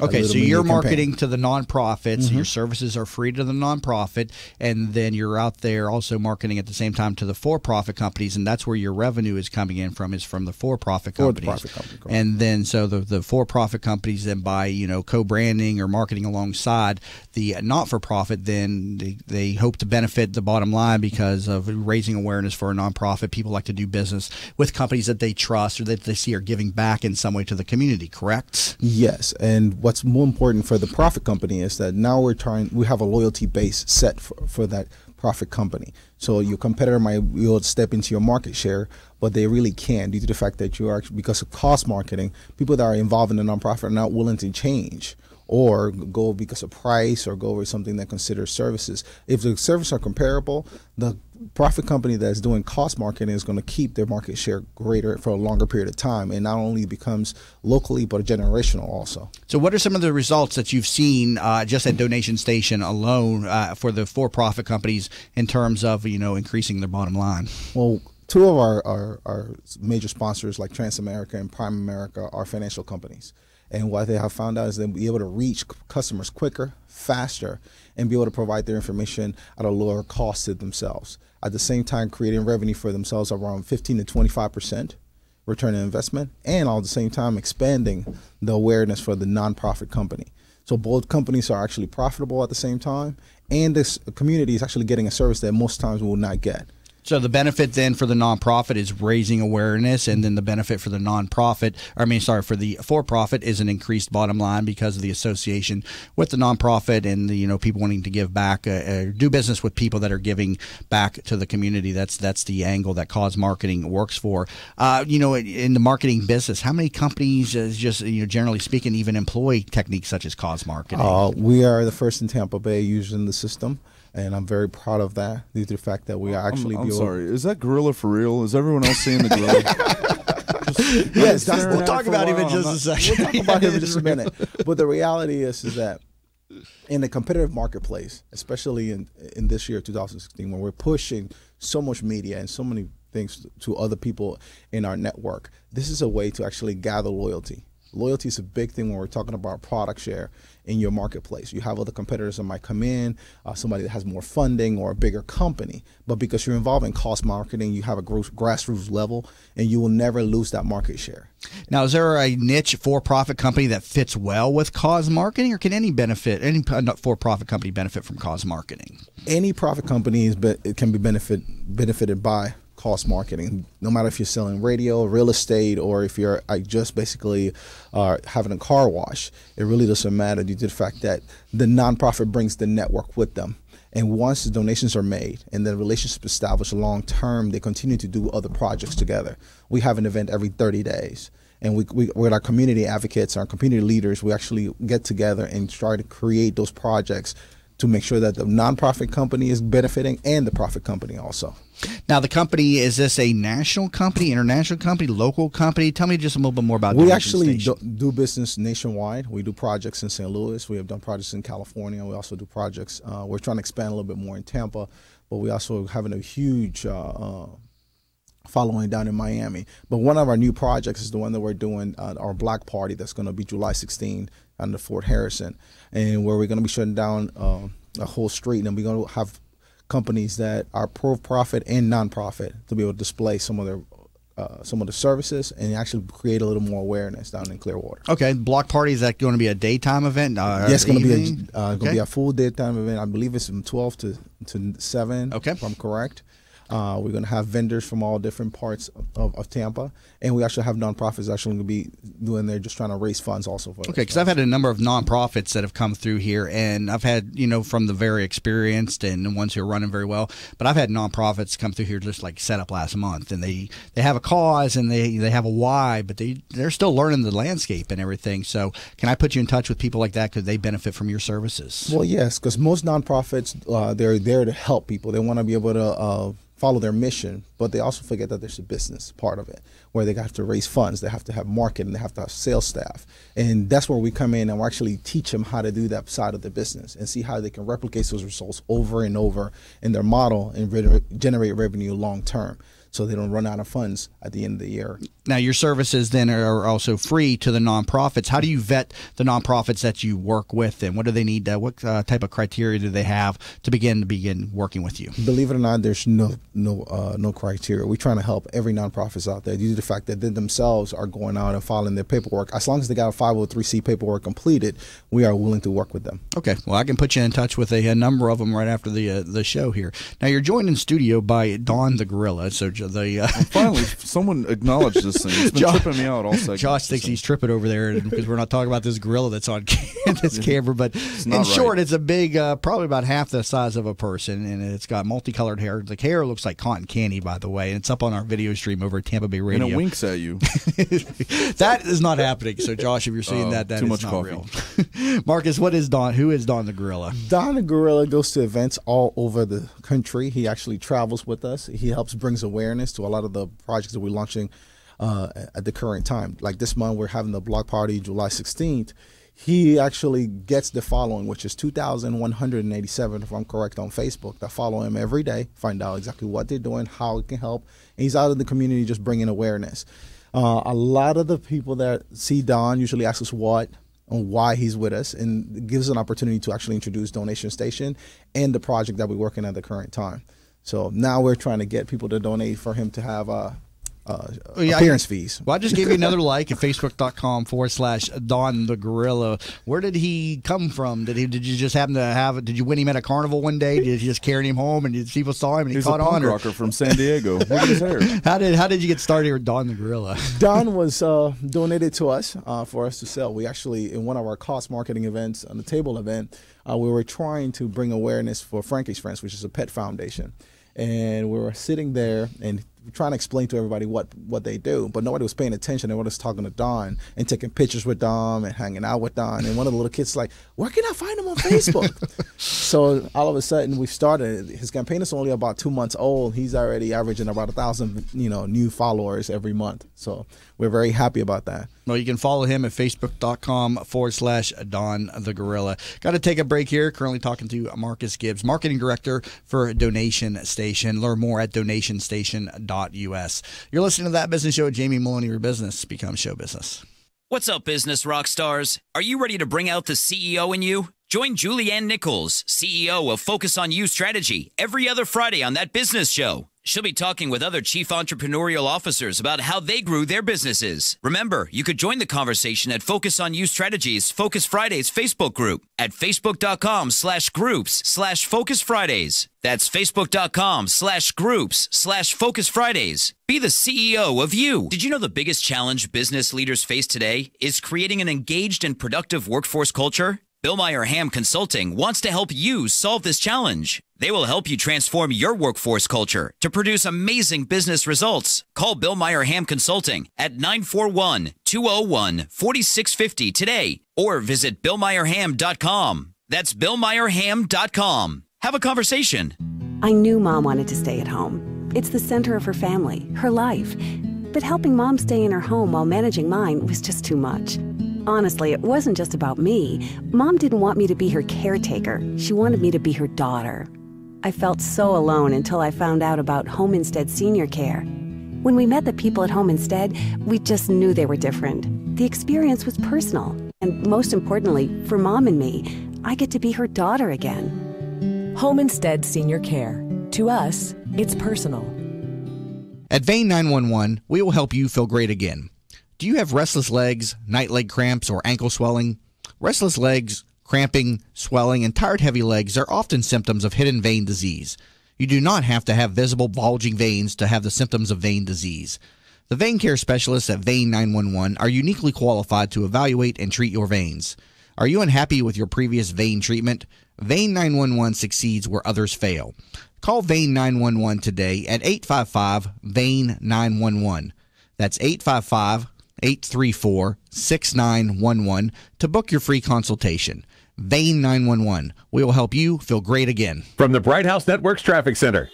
Okay, so you're marketing campaign. to the nonprofits. Mm-hmm. Your services are free to the nonprofit, and then you're out there also marketing at the same time to the for-profit companies, and that's where your revenue is coming in from, is from the for-profit companies. For the profit company, and then so the, the for-profit companies then by you know co-branding or marketing alongside the not-for-profit, then they, they hope to benefit the bottom line because of raising awareness for a nonprofit. People like to do business with companies that they trust or that they see are giving back in some way to the community, correct? Yes, and what's more important for the profit company is that now we're trying, we have a loyalty base set for, for that profit company. So your competitor might be able to step into your market share, but they really can't due to the fact that you are, because of cost marketing, people that are involved in the nonprofit are not willing to change or go because of price or go over something that considers services. If the services are comparable, the profit company that's doing cost marketing is going to keep their market share greater for a longer period of time, and not only becomes locally but generational also. So what are some of the results that you've seen uh, just at Donation Station alone uh, for the for-profit companies in terms of you know increasing their bottom line? Well, two of our, our, our major sponsors like Transamerica and Prime America are financial companies. And what they have found out is they'll be able to reach customers quicker, faster, and be able to provide their information at a lower cost to themselves. At the same time, creating revenue for themselves around fifteen to twenty-five percent return on investment, and all at the same time expanding the awareness for the nonprofit company. So both companies are actually profitable at the same time, and this community is actually getting a service that most times we will not get. So the benefit then for the nonprofit is raising awareness, and then the benefit for the nonprofit, or I mean, sorry, for the for-profit is an increased bottom line because of the association with the nonprofit and the you know people wanting to give back, uh, uh, do business with people that are giving back to the community. That's that's the angle that cause marketing works for. Uh, you know, in the marketing business, how many companies, uh, just you know, generally speaking, even employ techniques such as cause marketing? Uh, we are the first in Tampa Bay using the system. and I'm very proud of that due to the fact that we are actually. I'm, I'm sorry, is that gorilla for real? Is everyone else seeing the gorilla? Just, yes, that's, we'll talk about him in just a second. We'll talk about him in just a minute. But the reality is, is that in the competitive marketplace, especially in in this year, two thousand sixteen, when we're pushing so much media and so many things to other people in our network, this is a way to actually gather loyalty. Loyalty is a big thing when we're talking about product share in your marketplace. You have other competitors that might come in, uh, somebody that has more funding or a bigger company, but because you're involved in cost marketing, you have a gross, grassroots level, and you will never lose that market share. Now, is there a niche for-profit company that fits well with cause marketing, or can any benefit, any for-profit company benefit from cause marketing? Any profit company is, but it can be benefit benefited by cost marketing, no matter if you're selling radio, real estate, or if you're just basically uh, having a car wash. It really doesn't matter due to the fact that the nonprofit brings the network with them. And once the donations are made and the relationship established long term, they continue to do other projects together. We have an event every thirty days. And we, we, with our community advocates, our community leaders, we actually get together and try to create those projects to make sure that the nonprofit company is benefiting and the profit company also. Now, the company, is this a national company, international company, local company? Tell me just a little bit more about. We actually do, do business nationwide. We do projects in Saint Louis. We have done projects in California. We also do projects. Uh, we're trying to expand a little bit more in Tampa, but we also having a huge uh, uh, following down in Miami. But one of our new projects is the one that we're doing, uh, our Black Party, that's going to be July sixteenth under Fort Harrison, and where we're going to be shutting down uh, a whole street, and we're going to have companies that are pro-profit and non-profit to be able to display some of their uh, some of the services and actually create a little more awareness down in Clearwater. Okay, Block Party, is that going to be a daytime event? Uh, yes, it's going to be a, uh, okay. going to be a full daytime event. I believe it's from twelve to to seven. Okay, if I'm correct. Uh, we're going to have vendors from all different parts of, of Tampa, and we actually have nonprofits actually going to be doing there, just trying to raise funds also. For okay, because I've had a number of nonprofits that have come through here, and I've had, you know, from the very experienced and the ones who are running very well, but I've had nonprofits come through here just like set up last month, and they, they have a cause and they, they have a why, but they, they're still learning the landscape and everything. So can I put you in touch with people like that? Could they benefit from your services? Well, yes, because most nonprofits, uh, they're there to help people. They want to be able to uh, follow their mission, but they also forget that there's a business part of it where they have to raise funds, they have to have marketing, they have to have sales staff. And that's where we come in and we actually teach them how to do that side of the business and see how they can replicate those results over and over in their model and re generate revenue long term, so they don't run out of funds at the end of the year. Now, your services then are also free to the nonprofits. How do you vet the nonprofits that you work with, and what do they need? To, what uh, type of criteria do they have to begin to begin working with you? Believe it or not, there's no no uh, no criteria. We're trying to help every nonprofits out there due to the fact that they themselves are going out and filing their paperwork. As long as they got a five oh three C paperwork completed, we are willing to work with them. Okay, well, I can put you in touch with a, a number of them right after the uh, the show here. Now, you're joined in studio by Don the Gorilla. So the uh, finally, someone acknowledged this. It's been Josh, tripping me out all second. Josh thinks so. He's tripping over there because we're not talking about this gorilla that's on this camera. But in right. short, it's a big, uh, probably about half the size of a person, and it's got multicolored hair. The hair looks like cotton candy, by the way, and it's up on our video stream over at Tampa Bay Radio. And it winks at you. That is not happening. So, Josh, if you're seeing uh, that, that too is much not coffee. Real. Marcus, what is Don? Who is Don the Gorilla? Don the Gorilla goes to events all over the country. He actually travels with us. He helps brings awareness to a lot of the projects that we're launching Uh, at the current time. Like this month, we're having the block party July sixteenth. He actually gets the following, which is two thousand one hundred eighty-seven, if I'm correct, on Facebook. That follow him every day, find out exactly what they're doing, how it can help. And he's out in the community just bringing awareness. Uh, a lot of the people that see Don usually ask us what and why he's with us, and it gives us an opportunity to actually introduce Donation Station and the project that we're working at the current time. So now we're trying to get people to donate for him to have a uh, Uh, yeah, appearance I, fees. Well, I just gave you another like at facebook.com forward slash Don the Gorilla. Where did he come from? Did he? Did you just happen to have it? Did you win him at a carnival one day? Did you just carry him home and people saw him and he He's caught a punk on? He's rocker or? From San Diego. Look at his hair. How did How did you get started with Don the Gorilla? Don was uh, donated to us uh, for us to sell. We actually, in one of our cost marketing events, on the table event, uh, we were trying to bring awareness for Frankie's Friends, which is a pet foundation, and we were sitting there and trying to explain to everybody what, what they do, but nobody was paying attention. They were just talking to Don and taking pictures with Don and hanging out with Don. And one of the little kids is like, where can I find him on Facebook? So all of a sudden we've started. His campaign is only about two months old. He's already averaging about a thousand, you know, new followers every month. So we're very happy about that. Well, you can follow him at facebook.com forward slash Don the Gorilla. Got to take a break here. Currently talking to Marcus Gibbs, marketing director for Donation Station. Learn more at donation station dot U S. You're listening to That Business Show with Jamie Maloney. Your business becomes show business. What's up, business rock stars? Are you ready to bring out the C E O in you? Join Julianne Nichols, C E O of Focus on You Strategy, every other Friday on That Business Show. She'll be talking with other chief entrepreneurial officers about how they grew their businesses. Remember, you could join the conversation at Focus on You Strategies Focus Fridays Facebook group at facebook.com slash groups slash Focus Fridays. That's facebook.com slash groups slash Focus Fridays. Be the C E O of you. Did you know the biggest challenge business leaders face today is creating an engaged and productive workforce culture? Bill Meyerhan Consulting wants to help you solve this challenge. They will help you transform your workforce culture to produce amazing business results. Call Bill Meyerhan Consulting at nine four one, two oh one, four six five oh today or visit bill meyerham dot com. That's bill meyerham dot com. Have a conversation. I knew Mom wanted to stay at home. It's the center of her family, her life. But helping Mom stay in her home while managing mine was just too much. Honestly, it wasn't just about me. Mom didn't want me to be her caretaker. She wanted me to be her daughter. I felt so alone until I found out about Home Instead Senior Care. When we met the people at Home Instead, we just knew they were different. The experience was personal, and most importantly, for Mom and me, I get to be her daughter again. Home Instead Senior Care. To us, it's personal. At Vein nine one one, we will help you feel great again. Do you have restless legs, night leg cramps, or ankle swelling? Restless legs, cramping, swelling, and tired heavy legs are often symptoms of hidden vein disease. You do not have to have visible bulging veins to have the symptoms of vein disease. The vein care specialists at Vein nine one one are uniquely qualified to evaluate and treat your veins. Are you unhappy with your previous vein treatment? Vein nine one one succeeds where others fail. Call Vein nine one one today at eight five five, vein nine one one. That's eight five five, eight three four, six nine one one to book your free consultation. Vein nine one one. We will help you feel great again. From the Bright House Network's Traffic Center.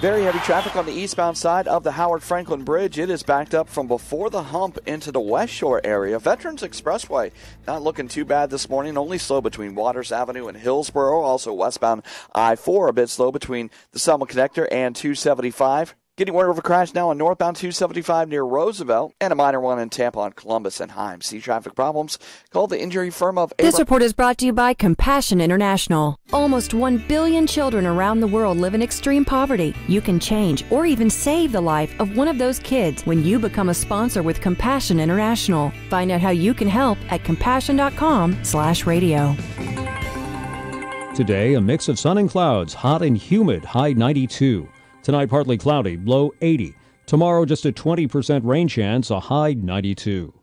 Very heavy traffic on the eastbound side of the Howard Franklin Bridge. It is backed up from before the hump into the West Shore area. Veterans Expressway not looking too bad this morning. Only slow between Waters Avenue and Hillsborough. Also westbound I four a bit slow between the Selma Connector and two seventy-five. Getting word of a crash now on northbound two seventy-five near Roosevelt and a minor one in Tampa on Columbus and Himes. See traffic problems? Call the injury firm of... This report is brought to you by Compassion International. Almost one billion children around the world live in extreme poverty. You can change or even save the life of one of those kids when you become a sponsor with Compassion International. Find out how you can help at compassion.com slash radio. Today, a mix of sun and clouds, hot and humid, high ninety-two. Tonight, partly cloudy, low eighty. Tomorrow, just a twenty percent rain chance, a high ninety-two.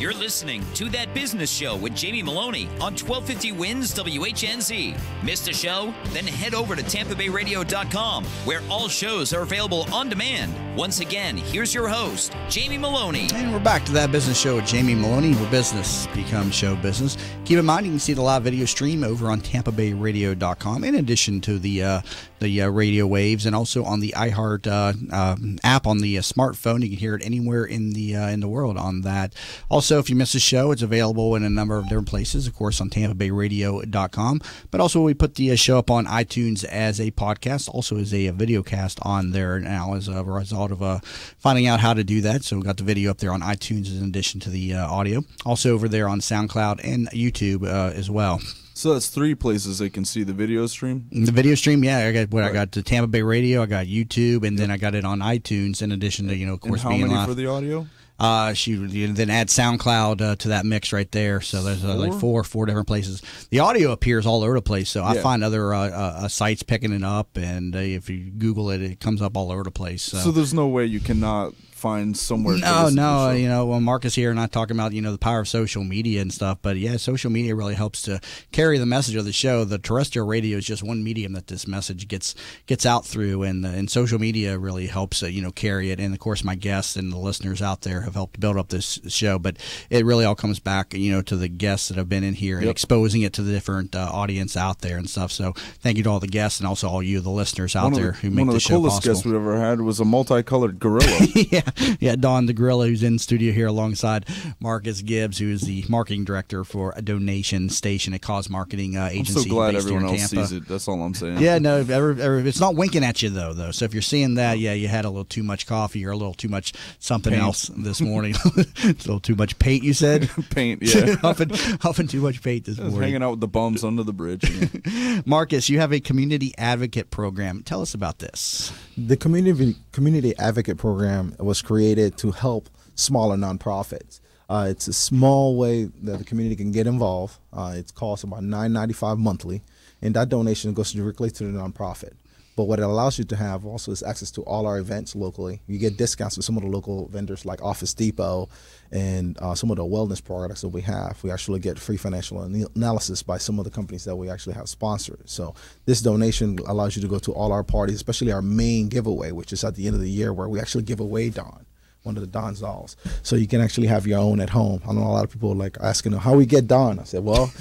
You're listening to That Business Show with Jamie Maloney on twelve fifty Wins W H N Z. Missed a show? Then head over to tampa bay radio dot com, where all shows are available on demand. Once again, here's your host, Jamie Maloney. And we're back to That Business Show with Jamie Maloney, where business becomes show business. Keep in mind, you can see the live video stream over on tampa bay radio dot com, in addition to the uh, the uh, radio waves, and also on the iHeart uh, uh, app on the uh, smartphone. You can hear it anywhere in the uh, in the world on that. Also, if you miss a show, it's available in a number of different places, of course, on tampa bay radio dot com. But also, we put the show up on iTunes as a podcast, also as a video cast on there now as a result of uh, finding out how to do that. So we got the video up there on iTunes in addition to the uh, audio. Also over there on SoundCloud and YouTube uh, as well. So that's three places they can see the video stream? The video stream, yeah. I got what right. I got the Tampa Bay Radio, I got YouTube, and yep. then I got it on iTunes in addition to, you know, of course, and how being many live. For the audio? Uh, she you know, then add SoundCloud uh, to that mix right there. So there's uh, like four, four different places. The audio appears all over the place. So yeah. I find other uh, uh, sites picking it up, and uh, if you Google it, it comes up all over the place. So, so there's no way you cannot find somewhere. No, no, you know, well, Marcus here and I talking about, you know, the power of social media and stuff. But yeah, social media really helps to carry the message of the show. The terrestrial radio is just one medium that this message gets gets out through, and uh, and social media really helps uh, you know, carry it. And of course, my guests and the listeners out there have helped build up this show. But it really all comes back, you know, to the guests that have been in here, yep, and exposing it to the different uh, audience out there and stuff. So thank you to all the guests and also all you, the listeners out one there the, who make the, the show possible. One of the coolest guests we ever had was a multicolored gorilla. yeah, yeah, Don the Gorilla, who's in the studio here alongside Marcus Gibbs, who is the marketing director for a Donation Station, a cause marketing uh, agency. I'm so glad everyone else Tampa. sees it. That's all I'm saying. Yeah, no, every, every, it's not winking at you though, though. So if you're seeing that, yeah, you had a little too much coffee or a little too much something paint. else this morning. A little too much paint, you said? Paint, yeah. huffing, huffing too much paint this morning. Hanging out with the bums under the bridge. Yeah. Marcus, you have a community advocate program. Tell us about this. The community community advocate program was created to help smaller nonprofits. Uh, it's a small way that the community can get involved. Uh, it costs about nine ninety-five monthly, and that donation goes directly to the nonprofit. But what it allows you to have also is access to all our events locally. You get discounts with some of the local vendors like Office Depot and uh, some of the wellness products that we have. We actually get free financial analysis by some of the companies that we actually have sponsored. So this donation allows you to go to all our parties, especially our main giveaway, which is at the end of the year where we actually give away Don, one of the Don's dolls. So you can actually have your own at home. I know a lot of people are like asking them, how we get Don? I said, well,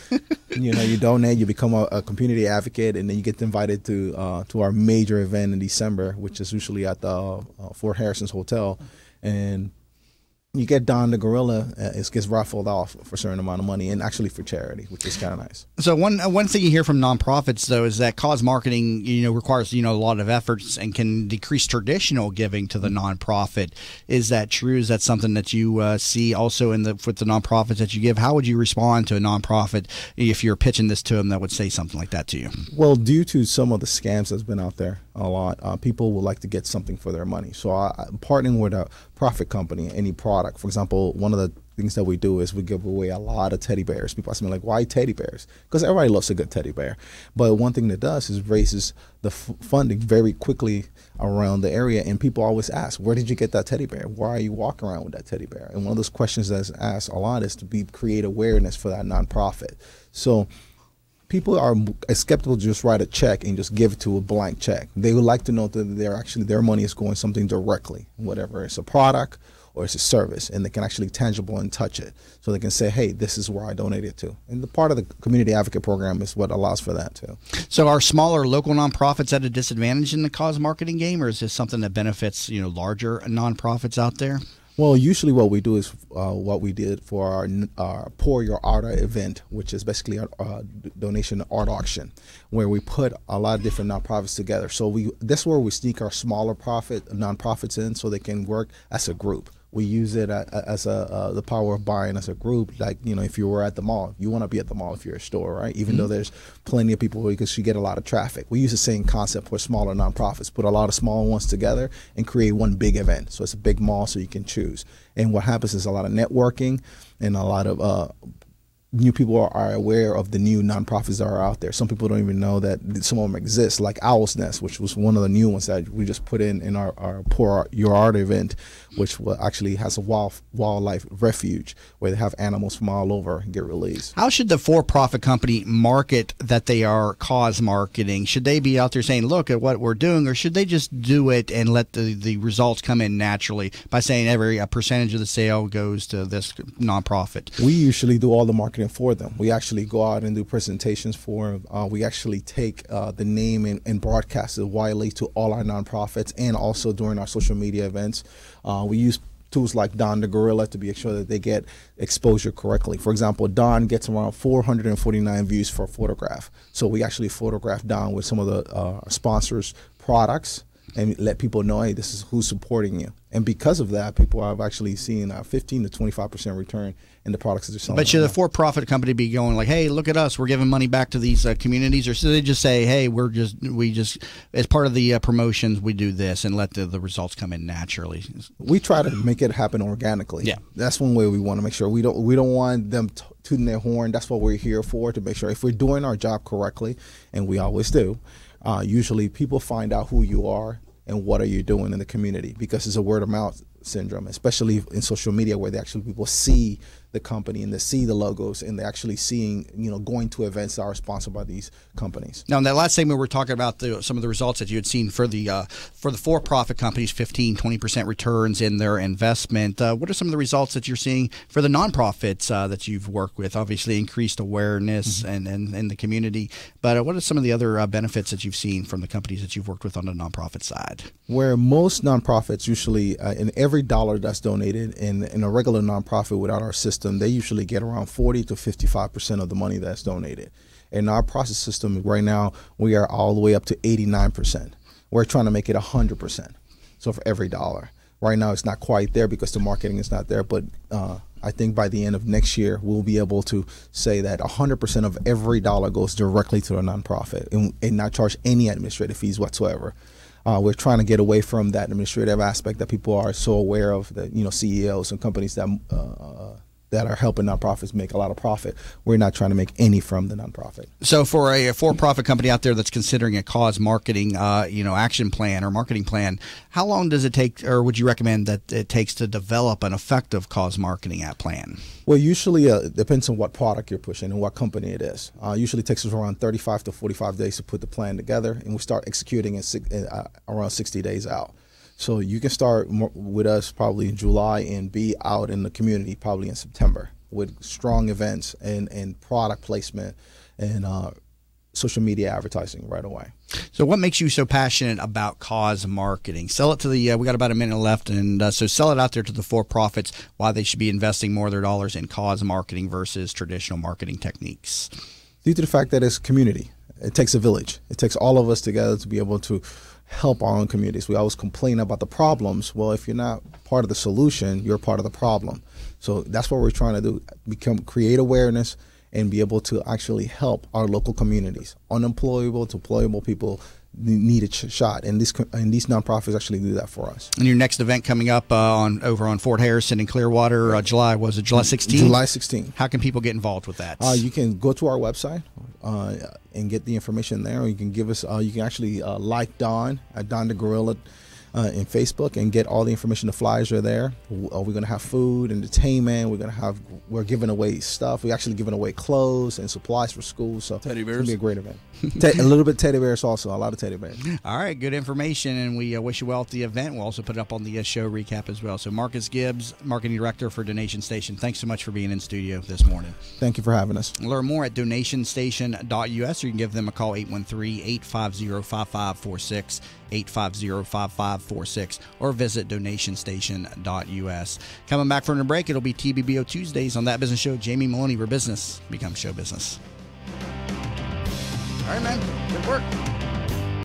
you know, you donate, you become a, a community advocate, and then you get invited to uh, to our major event in December, which is usually at the uh, Fort Harrison's Hotel. And you get Don the Gorilla, uh, it gets raffled off for a certain amount of money, and actually for charity, which is kind of nice. So one one thing you hear from nonprofits, though, is that cause marketing, you know, requires, you know, a lot of efforts and can decrease traditional giving to the nonprofit. Is that true? Is that something that you uh, see also in the with the nonprofits that you give? How would you respond to a nonprofit if you're pitching this to them that would say something like that to you? Well, due to some of the scams that's been out there a lot, uh, people would like to get something for their money. So I, I'm partnering with a profit company, any product. For example, one of the things that we do is we give away a lot of teddy bears. People ask me, like, why teddy bears? Because everybody loves a good teddy bear. But one thing that does is raises the f funding very quickly around the area. And people always ask, where did you get that teddy bear? Why are you walking around with that teddy bear? And one of those questions that's asked a lot is to be create awareness for that nonprofit. So people are skeptical to just write a check and just give it to a blank check. They would like to know that they're actually their money is going something directly, whatever it's a product or it's a service, and they can actually tangible and touch it. So they can say, hey, this is where I donated to. And the part of the community advocate program is what allows for that too. So are smaller local nonprofits at a disadvantage in the cause marketing game, or is this something that benefits, you know, larger nonprofits out there? Well, usually what we do is uh, what we did for our, our Pour Your Art event, which is basically a, a donation art auction, where we put a lot of different nonprofits together. So we that's where we sneak our smaller profit nonprofits in so they can work as a group. We use it as a uh, the power of buying as a group. Like, you know, if you were at the mall, you want to be at the mall if you're a store, right? Even mm-hmm. though there's plenty of people because you get a lot of traffic. We use the same concept for smaller nonprofits, put a lot of small ones together and create one big event. So it's a big mall so you can choose. And what happens is a lot of networking and a lot of uh, new people are, are aware of the new nonprofits that are out there. Some people don't even know that some of them exist, like Owl's Nest, which was one of the new ones that we just put in in our, our Pour Your Art event, which will actually has a wild, wildlife refuge where they have animals from all over and get released. How should the for-profit company market that they are cause marketing? Should they be out there saying, look at what we're doing, or should they just do it and let the, the results come in naturally by saying every a percentage of the sale goes to this nonprofit? We usually do all the marketing for them. We actually go out and do presentations for them. Uh, we actually take uh, the name and, and broadcast it widely to all our nonprofits and also during our social media events. Um, We use tools like Don the Gorilla to be sure that they get exposure correctly. For example, Don gets around four hundred forty-nine views for a photograph. So we actually photograph Don with some of the uh, sponsors' products and let people know, hey, this is who's supporting you. And because of that, people have actually seen a fifteen to twenty-five percent return in the products that they're selling. But should a for-profit company be going like, hey, look at us, we're giving money back to these uh, communities, or should they just say, hey, we're just, we just, as part of the uh, promotions, we do this and let the, the results come in naturally? We try to make it happen organically. Yeah. That's one way we want to make sure. We don't, we don't want them to tooting their horn. That's what we're here for, to make sure if we're doing our job correctly, and we always do, uh, usually people find out who you are and what are you doing in the community, because it's a word of mouth syndrome, especially in social media, where they actually people see the company and they see the logos and they're actually seeing, you know, going to events that are sponsored by these companies. Now, in that last segment, we were talking about the, some of the results that you had seen for the uh, for the for-profit companies, fifteen, twenty percent returns in their investment. Uh, what are some of the results that you're seeing for the nonprofits uh, that you've worked with? Obviously, increased awareness mm-hmm. and, and, and the community, but uh, what are some of the other uh, benefits that you've seen from the companies that you've worked with on the nonprofit side? Where most nonprofits usually, uh, in every dollar that's donated in, in a regular nonprofit without our system, they usually get around forty to fifty-five percent of the money that's donated. In our process system right now, we are all the way up to eighty-nine percent. We're trying to make it one hundred percent. So for every dollar. Right now, it's not quite there because the marketing is not there, but uh, I think by the end of next year, we'll be able to say that one hundred percent of every dollar goes directly to the nonprofit and, and not charge any administrative fees whatsoever. Uh, we're trying to get away from that administrative aspect that people are so aware of, that, you know, C E Os and companies that uh, that are helping nonprofits make a lot of profit. We're not trying to make any from the nonprofit. So for a for-profit company out there that's considering a cause marketing, uh, you know, action plan or marketing plan, how long does it take, or would you recommend that it takes to develop an effective cause marketing app plan? Well, usually uh, it depends on what product you're pushing and what company it is. Uh, usually it takes us around thirty-five to forty-five days to put the plan together, and we start executing in six, uh, around sixty days out. So you can start with us probably in July and be out in the community probably in September with strong events and, and product placement and uh, social media advertising right away. So what makes you so passionate about cause marketing? Sell it to the, uh, we got about a minute left, and uh, so sell it out there to the for-profits why they should be investing more of their dollars in cause marketing versus traditional marketing techniques. Due to the fact that it's community. It takes a village. It takes all of us together to be able to help our own communities. We always complain about the problems. Well, if you're not part of the solution, you're part of the problem. So that's what we're trying to do, become, create awareness and be able to actually help our local communities. Unemployable to employable people need a shot, and these, and these nonprofits actually do that for us. And your next event coming up uh, on over on Fort Harrison in Clearwater, uh, July, was it July sixteenth? July sixteenth. How can people get involved with that? Uh, you can go to our website uh, and get the information there, or you can give us, uh, you can actually uh, like Don, at Don the Gorilla uh, in Facebook, and get all the information. The flyers are there. Uh, we're gonna have food, entertainment, we're gonna have, we're giving away stuff. We're actually giving away clothes and supplies for schools. So teddy bears. It's gonna be a great event. Te a little bit teddy bears also, a lot of teddy bears. All right, good information, and we uh, wish you well at the event. We'll also put it up on the uh, show recap as well. So Marcus Gibbs, Marketing Director for Donation Station, thanks so much for being in studio this morning. Thank you for having us. Learn more at donation station dot U S, or you can give them a call, eight one three, eight five zero, five five four six, eight five zero, five five four six, or visit donation station dot U S. Coming back from the break, it'll be T B B O Tuesdays on That Business Show. Jamie Maloney, where business becomes show business. All right, man. Good work.